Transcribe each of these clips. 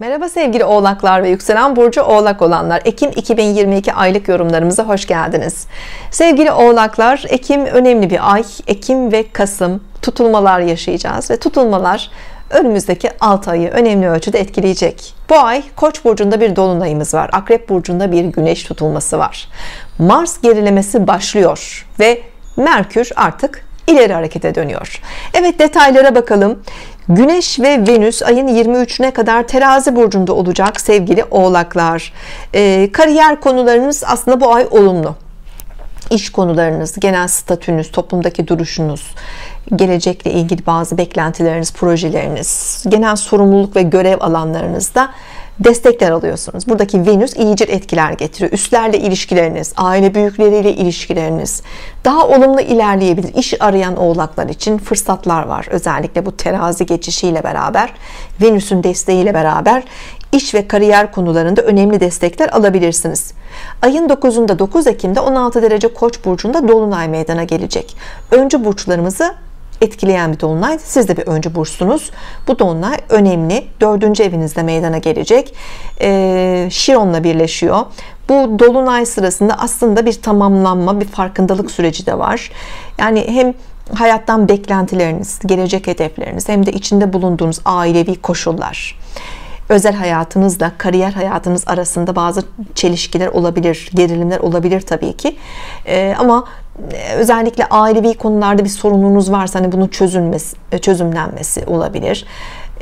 Merhaba sevgili oğlaklar ve yükselen burcu oğlak olanlar. Ekim 2022 aylık yorumlarımıza hoş geldiniz. Sevgili oğlaklar, Ekim önemli bir ay. Ekim ve Kasım tutulmalar yaşayacağız ve tutulmalar önümüzdeki 6 ayı önemli ölçüde etkileyecek. Bu ay Koç burcunda bir dolunayımız var. Akrep burcunda bir güneş tutulması var. Mars gerilemesi başlıyor ve Merkür artık ileri harekete dönüyor. Evet, detaylara bakalım. Güneş ve Venüs ayın 23'üne kadar Terazi burcunda olacak sevgili oğlaklar. Kariyer konularınız aslında bu ay olumlu. İş konularınız, genel statünüz, toplumdaki duruşunuz, gelecekle ilgili bazı beklentileriniz, projeleriniz, genel sorumluluk ve görev alanlarınızda destekler alıyorsunuz. Buradaki Venüs iyicil etkiler getiriyor. Üstlerle ilişkileriniz, aile büyükleriyle ilişkileriniz daha olumlu ilerleyebilir. İş arayan oğlaklar için fırsatlar var. Özellikle bu Terazi geçişiyle beraber, Venüs'ün desteğiyle beraber iş ve kariyer konularında önemli destekler alabilirsiniz. Ayın 9'unda, 9 Ekim'de 16 derece Koç burcunda dolunay meydana gelecek. Öncü burçlarımızı etkileyen bir dolunay. Siz de bir öncü burçsunuz. Bu dolunay önemli. 4. evinizde meydana gelecek. Şiron'la birleşiyor. Bu dolunay sırasında aslında bir tamamlanma, bir farkındalık süreci de var. Yani hem hayattan beklentileriniz, gelecek hedefleriniz, hem de içinde bulunduğunuz ailevi koşullar, özel hayatınızla kariyer hayatınız arasında bazı çelişkiler olabilir, gerilimler olabilir tabii ki. Ama özellikle ailevi konularda bir sorununuz varsa hani bunun çözümlenmesi olabilir.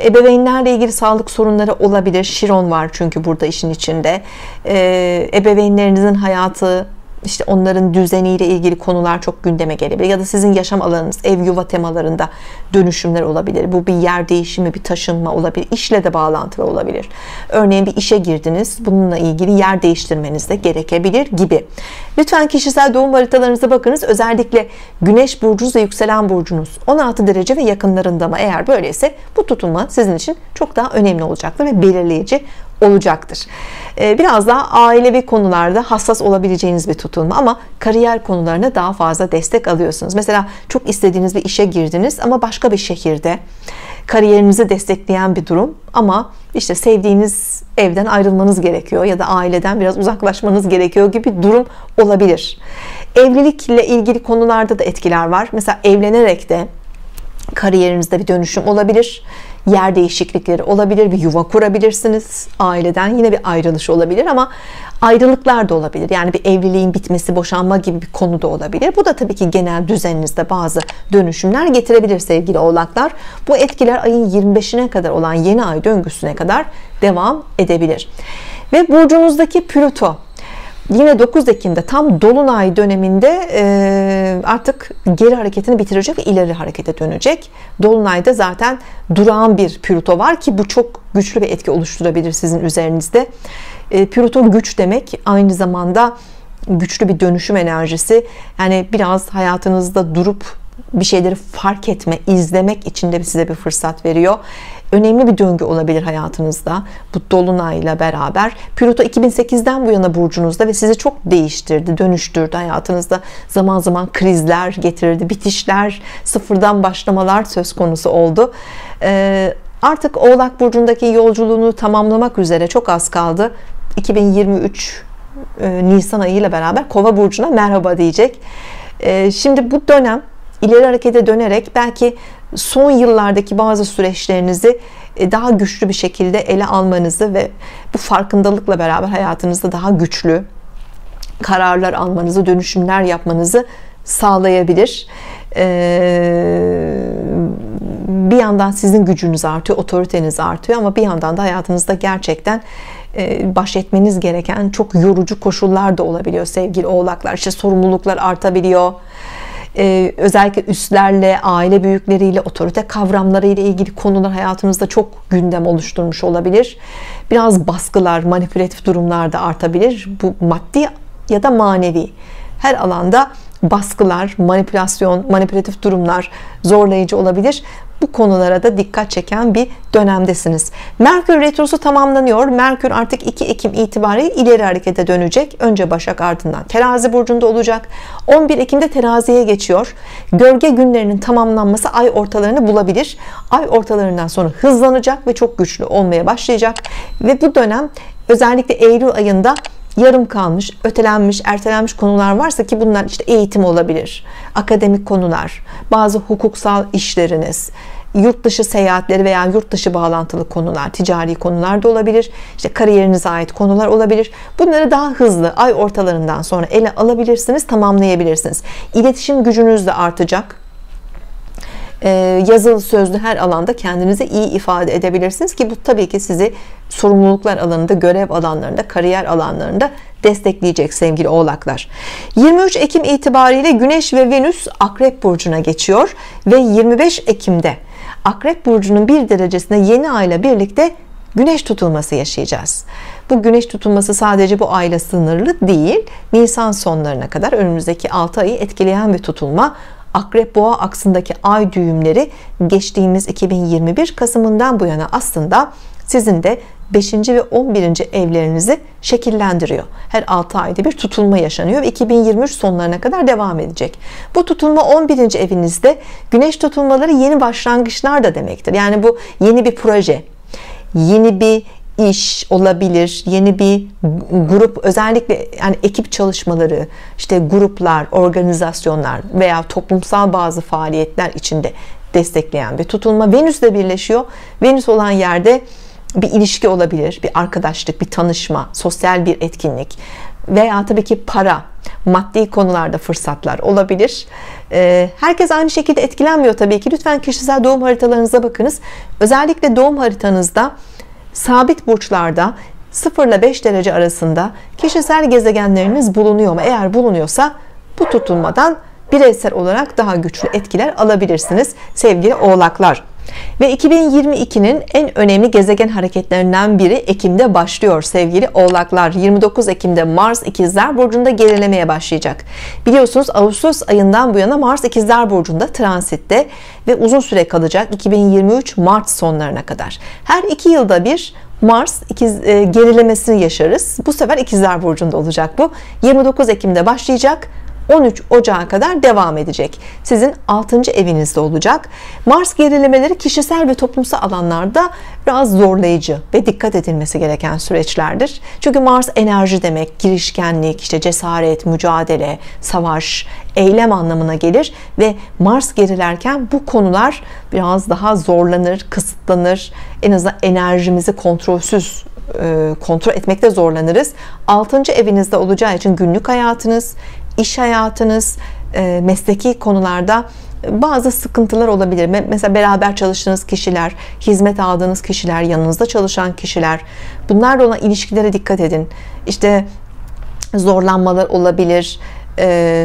Ebeveynlerle ilgili sağlık sorunları olabilir. Şiron var çünkü burada işin içinde. Ebeveynlerinizin hayatı, İşte onların düzeniyle ilgili konular çok gündeme gelebilir. Ya da sizin yaşam alanınız, ev yuva temalarında dönüşümler olabilir. Bu bir yer değişimi, bir taşınma olabilir. İşle de bağlantılı olabilir. Örneğin bir işe girdiniz. Bununla ilgili yer değiştirmeniz de gerekebilir gibi. Lütfen kişisel doğum haritalarınıza bakınız. Özellikle güneş burcunuz ve yükselen burcunuz 16 derece ve yakınlarında mı? Eğer böyleyse bu tutulma sizin için çok daha önemli olacaktır ve belirleyici olacaktır. Biraz daha ailevi konularda hassas olabileceğiniz bir tutulma ama kariyer konularına daha fazla destek alıyorsunuz. Mesela çok istediğiniz bir işe girdiniz ama başka bir şehirde, kariyerinizi destekleyen bir durum ama işte sevdiğiniz evden ayrılmanız gerekiyor ya da aileden biraz uzaklaşmanız gerekiyor gibi durum olabilir. Evlilikle ilgili konularda da etkiler var. Mesela evlenerek de kariyerinizde bir dönüşüm olabilir. Yer değişiklikleri olabilir. Bir yuva kurabilirsiniz. Aileden yine bir ayrılış olabilir ama ayrılıklar da olabilir. Yani bir evliliğin bitmesi, boşanma gibi bir konu da olabilir. Bu da tabii ki genel düzeninizde bazı dönüşümler getirebilir sevgili oğlaklar. Bu etkiler ayın 25'ine kadar olan yeni ay döngüsüne kadar devam edebilir. Ve burcunuzdaki Plüto yine 9 Ekim'de tam dolunay döneminde artık geri hareketini bitirecek ve ileri harekete dönecek. Dolunayda zaten durağan bir Plüto var ki bu çok güçlü bir etki oluşturabilir sizin üzerinizde. Plüto güç demek, aynı zamanda güçlü bir dönüşüm enerjisi. Yani biraz hayatınızda durup bir şeyleri fark etme, izlemek için de size bir fırsat veriyor. Önemli bir döngü olabilir hayatınızda bu dolunayla beraber. Plüto 2008'den bu yana burcunuzda ve sizi çok değiştirdi, dönüştürdü. Hayatınızda zaman zaman krizler getirdi, bitişler, sıfırdan başlamalar söz konusu oldu. Artık Oğlak burcundaki yolculuğunu tamamlamak üzere çok az kaldı. 2023 Nisan ayıyla beraber Kova burcuna merhaba diyecek. Şimdi bu dönem ileri harekete dönerek belki son yıllardaki bazı süreçlerinizi daha güçlü bir şekilde ele almanızı ve bu farkındalıkla beraber hayatınızda daha güçlü kararlar almanızı, dönüşümler yapmanızı sağlayabilir. Bir yandan sizin gücünüz artıyor, otoriteniz artıyor ama bir yandan da hayatınızda gerçekten baş etmeniz gereken çok yorucu koşullar da olabiliyor sevgili oğlaklar. İşte sorumluluklar artabiliyor. Özellikle üstlerle, aile büyükleriyle, otorite kavramlarıyla ilgili konular hayatınızda çok gündem oluşturmuş olabilir. Biraz baskılar, manipülatif durumlar da artabilir. Bu maddi ya da manevi her alanda baskılar, manipülasyon, manipülatif durumlar zorlayıcı olabilir. Bu konulara da dikkat çeken bir dönemdesiniz. Merkür retrosu tamamlanıyor. Merkür artık 2 Ekim itibariyle ileri harekete dönecek. Önce Başak, ardından Terazi burcunda olacak. 11 Ekim'de Terazi'ye geçiyor. Gölge günlerinin tamamlanması ay ortalarını bulabilir. Ay ortalarından sonra hızlanacak ve çok güçlü olmaya başlayacak. Ve bu dönem özellikle Eylül ayında yarım kalmış, ötelenmiş, ertelenmiş konular varsa, ki bunlar işte eğitim olabilir, akademik konular, bazı hukuksal işleriniz, yurt dışı seyahatleri veya yurt dışı bağlantılı konular, ticari konular da olabilir, işte kariyerinize ait konular olabilir. Bunları daha hızlı ay ortalarından sonra ele alabilirsiniz, tamamlayabilirsiniz. İletişim gücünüz de artacak. Yazılı, sözlü her alanda kendinizi iyi ifade edebilirsiniz ki bu tabii ki sizi sorumluluklar alanında, görev alanlarında, kariyer alanlarında destekleyecek sevgili oğlaklar. 23 Ekim itibariyle Güneş ve Venüs Akrep burcuna geçiyor ve 25 Ekim'de Akrep burcunun 1 derecesinde yeni ayla birlikte Güneş tutulması yaşayacağız. Bu güneş tutulması sadece bu ayla sınırlı değil. Nisan sonlarına kadar önümüzdeki 6 ayı etkileyen bir tutulma. Akrep Boğa aksındaki ay düğümleri geçtiğimiz 2021 Kasım'ından bu yana aslında sizin de 5. ve 11. evlerinizi şekillendiriyor. Her 6 ayda bir tutulma yaşanıyor ve 2023 sonlarına kadar devam edecek. Bu tutulma 11. evinizde. Güneş tutulmaları yeni başlangıçlar da demektir. Yani bu yeni bir proje, yeni bir iş olabilir, yeni bir grup, özellikle yani ekip çalışmaları, işte gruplar, organizasyonlar veya toplumsal bazı faaliyetler içinde destekleyen bir tutulma. Venüs ile birleşiyor. Venüs olan yerde bir ilişki olabilir, bir arkadaşlık, bir tanışma, sosyal bir etkinlik veya tabii ki para, maddi konularda fırsatlar olabilir. Herkes aynı şekilde etkilenmiyor tabii ki. Lütfen kişisel doğum haritalarınıza bakınız. Özellikle doğum haritanızda sabit burçlarda 0 ile 5 derece arasında kişisel gezegenleriniz bulunuyor mu? Eğer bulunuyorsa bu tutulmadan bireysel olarak daha güçlü etkiler alabilirsiniz sevgili oğlaklar. Ve 2022'nin en önemli gezegen hareketlerinden biri Ekim'de başlıyor sevgili oğlaklar. 29 Ekim'de Mars İkizler Burcu'nda gerilemeye başlayacak. Biliyorsunuz Ağustos ayından bu yana Mars İkizler Burcu'nda transitte ve uzun süre kalacak 2023 Mart sonlarına kadar. Her 2 yılda bir Mars gerilemesini yaşarız. Bu sefer İkizler Burcu'nda olacak bu. 29 Ekim'de başlayacak. 13 Ocağı kadar devam edecek. Sizin 6. evinizde olacak. Mars gerilemeleri kişisel ve toplumsal alanlarda biraz zorlayıcı ve dikkat edilmesi gereken süreçlerdir. Çünkü Mars enerji demek, girişkenlik, işte cesaret, mücadele, savaş, eylem anlamına gelir ve Mars gerilerken bu konular biraz daha zorlanır, kısıtlanır. En azından enerjimizi kontrol etmekte zorlanırız. 6. evinizde olacağı için günlük hayatınız, iş hayatınız, mesleki konularda bazı sıkıntılar olabilir. Mesela beraber çalıştığınız kişiler, hizmet aldığınız kişiler, yanınızda çalışan kişiler, bunlarla olan ilişkilere dikkat edin. İşte zorlanmalar olabilir,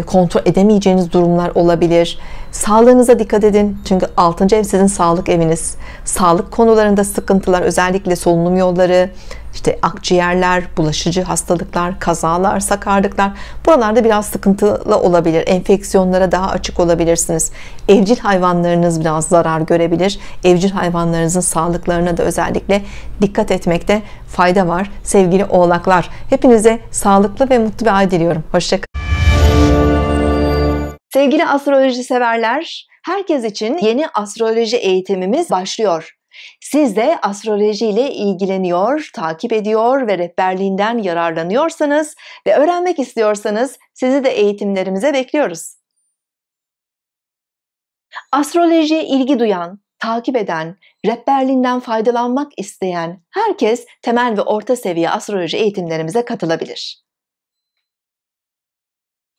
kontrol edemeyeceğiniz durumlar olabilir. Sağlığınıza dikkat edin. Çünkü 6. ev sizin sağlık eviniz. Sağlık konularında sıkıntılar, özellikle solunum yolları, işte akciğerler, bulaşıcı hastalıklar, kazalar, sakarlıklar. Buralarda biraz sıkıntılı olabilir. Enfeksiyonlara daha açık olabilirsiniz. Evcil hayvanlarınız biraz zarar görebilir. Evcil hayvanlarınızın sağlıklarına da özellikle dikkat etmekte fayda var sevgili oğlaklar. Hepinize sağlıklı ve mutlu bir ay diliyorum. Hoşçakalın. Sevgili astroloji severler, herkes için yeni astroloji eğitimimiz başlıyor. Siz de astroloji ile ilgileniyor, takip ediyor ve rehberliğinden yararlanıyorsanız ve öğrenmek istiyorsanız sizi de eğitimlerimize bekliyoruz. Astrolojiye ilgi duyan, takip eden, rehberliğinden faydalanmak isteyen herkes temel ve orta seviye astroloji eğitimlerimize katılabilir.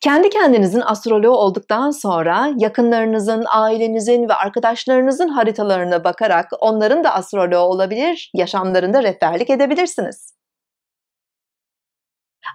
Kendi kendinizin astroloğu olduktan sonra yakınlarınızın, ailenizin ve arkadaşlarınızın haritalarına bakarak onların da astroloğu olabilir, yaşamlarında rehberlik edebilirsiniz.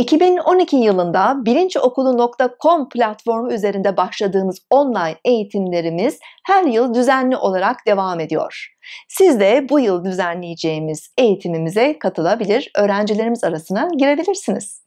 2012 yılında bilinciokulu.com platformu üzerinde başladığımız online eğitimlerimiz her yıl düzenli olarak devam ediyor. Siz de bu yıl düzenleyeceğimiz eğitimimize katılabilir, öğrencilerimiz arasına girebilirsiniz.